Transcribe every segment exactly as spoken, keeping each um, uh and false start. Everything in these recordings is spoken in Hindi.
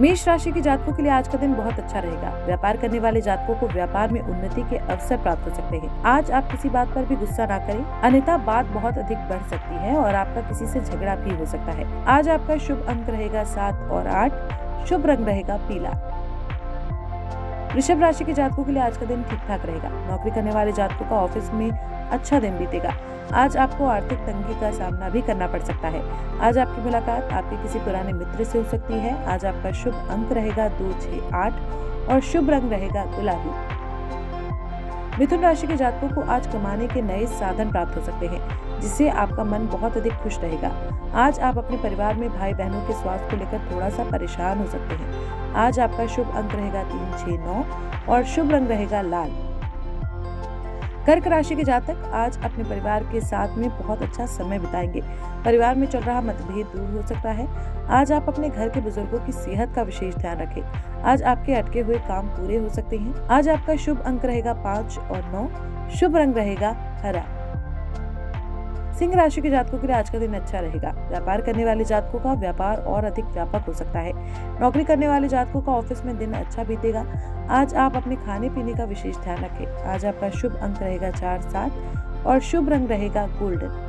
मेष राशि के जातकों के लिए आज का दिन बहुत अच्छा रहेगा। व्यापार करने वाले जातकों को व्यापार में उन्नति के अवसर प्राप्त हो सकते हैं। आज आप किसी बात पर भी गुस्सा ना करें, अन्यथा बात बहुत अधिक बढ़ सकती है और आपका किसी से झगड़ा भी हो सकता है। आज आपका शुभ अंक रहेगा सात और आठ, शुभ रंग रहेगा पीला। वृषभ राशि के जातकों के लिए आज का दिन ठीक ठाक रहेगा। नौकरी करने वाले जातकों का ऑफिस में अच्छा दिन बीतेगा। आज आपको आर्थिक तंगी का सामना भी करना पड़ सकता है। आज आपकी मुलाकात आपके किसी पुराने मित्र से हो सकती है। आज आपका शुभ अंक रहेगा दो छः आठ और शुभ रंग रहेगा गुलाबी। मिथुन राशि के जातकों को आज कमाने के नए साधन प्राप्त हो सकते हैं, जिससे आपका मन बहुत अधिक खुश रहेगा। आज आप अपने परिवार में भाई बहनों के स्वास्थ्य को लेकर थोड़ा सा परेशान हो सकते हैं। आज आपका शुभ अंक रहेगा तीन छः नौ और शुभ रंग रहेगा लाल। कर्क राशि के जातक आज अपने परिवार के साथ में बहुत अच्छा समय बिताएंगे। परिवार में चल रहा मतभेद दूर हो सकता है। आज आप अपने घर के बुजुर्गों की सेहत का विशेष ध्यान रखें। आज आपके अटके हुए काम पूरे हो सकते हैं। आज आपका शुभ अंक रहेगा पाँच और नौ, शुभ रंग रहेगा हरा। सिंह राशि के जातकों के लिए आज का दिन अच्छा रहेगा। व्यापार करने वाले जातकों का व्यापार और अधिक व्यापक हो सकता है। नौकरी करने वाले जातकों का ऑफिस में दिन अच्छा बीतेगा। आज आप अपने खाने पीने का विशेष ध्यान रखें। आज आपका शुभ अंक रहेगा चार सात और शुभ रंग रहेगा गोल्डन।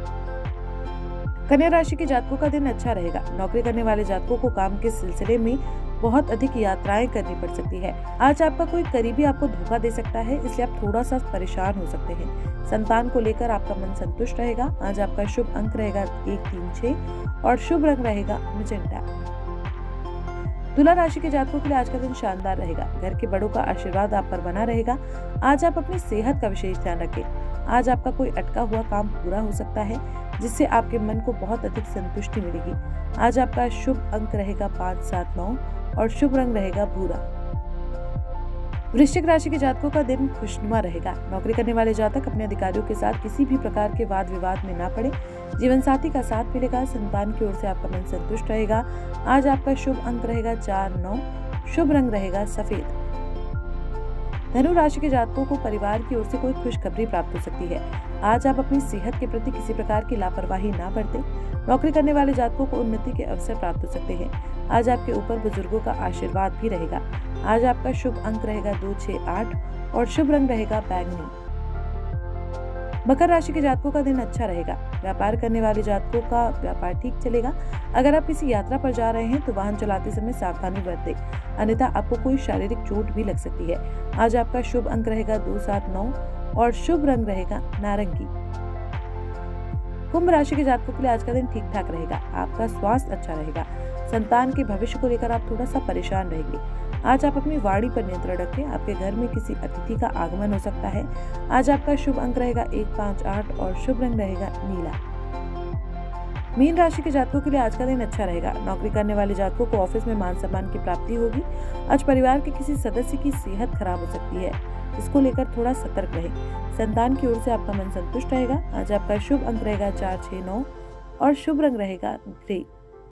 कन्या राशि के जातकों का दिन अच्छा रहेगा। नौकरी करने वाले जातकों को काम के सिलसिले में बहुत अधिक यात्राएं करनी पड़ सकती है। आज आपका कोई करीबी आपको धोखा दे सकता है, इसलिए आप थोड़ा सा परेशान हो सकते हैं। संतान को लेकर आपका मन संतुष्ट रहेगा। आज आपका शुभ अंक रहेगा एक तीन छः और शुभ रंग रहेगा मैजेंटा। तुला राशि के जातकों के लिए आज का दिन शानदार रहेगा। घर के बड़ों का आशीर्वाद आप पर बना रहेगा। आज आप अपनी सेहत का विशेष ध्यान रखें। आज आपका कोई अटका हुआ काम पूरा हो सकता है, जिससे आपके मन को बहुत अधिक संतुष्टि मिलेगी। आज आपका शुभ अंक रहेगा पाँच सात नौ और शुभ रंग रहेगा भूरा। वृश्चिक राशि के जातकों का दिन खुशनुमा रहेगा। नौकरी करने वाले जातक अपने अधिकारियों के साथ किसी भी प्रकार के वाद विवाद में ना पड़े। जीवन साथी का साथ मिलेगा। संतान की ओर से आपका मन संतुष्ट रहेगा। आज आपका शुभ अंक रहेगा चार नौ, शुभ रंग रहेगा सफेद। धनु राशि के जातकों को परिवार की ओर से कोई खुशखबरी प्राप्त हो सकती है। आज आप अपनी सेहत के प्रति किसी प्रकार की लापरवाही ना बरतें। नौकरी करने वाले जातकों को उन्नति के अवसर प्राप्त हो सकते हैं। आज आपके ऊपर बुजुर्गों का आशीर्वाद भी रहेगा। आज आपका शुभ अंक रहेगा दो छः आठ और शुभ रंग रहेगा बैंगनी। मकर राशि के जातकों का दिन अच्छा रहेगा। व्यापार करने वाले जातकों का व्यापार ठीक चलेगा। अगर आप किसी यात्रा पर जा रहे हैं तो वाहन चलाते समय सावधानी बरतें, अन्यथा आपको कोई शारीरिक चोट भी लग सकती है। आज आपका शुभ अंक रहेगा दो सात नौ और शुभ रंग रहेगा नारंगी। कुंभ राशि के जातकों के लिए आज का दिन ठीक ठाक रहेगा। आपका स्वास्थ्य अच्छा रहेगा। संतान के भविष्य को लेकर आप थोड़ा सा परेशान रहेंगे। आज आप अपनी वाणी पर नियंत्रण रखें। आपके घर में किसी अतिथि का आगमन हो सकता है। आज आपका शुभ अंक रहेगा एक पाँच आठ और शुभ रंग रहेगा नीला। मीन राशि के जातकों के लिए आज का दिन अच्छा रहेगा। नौकरी करने वाले जातकों को ऑफिस में मान सम्मान की प्राप्ति होगी। आज परिवार के किसी सदस्य की सेहत खराब हो सकती है, इसको लेकर थोड़ा सतर्क रहें। संतान की ओर से आपका मन संतुष्ट रहेगा। आज आपका शुभ अंक रहेगा चार छः नौ और शुभ रंग रहेगा ग्रे।